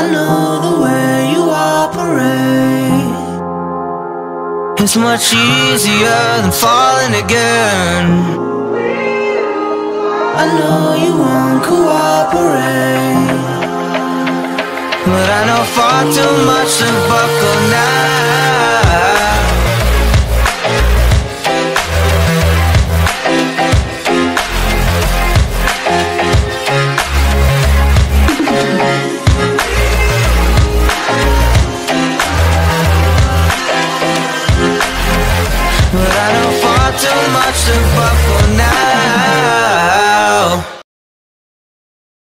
I know the way you operate. It's much easier than falling again. I know you won't cooperate, but I know far too much to buckle now. Too much to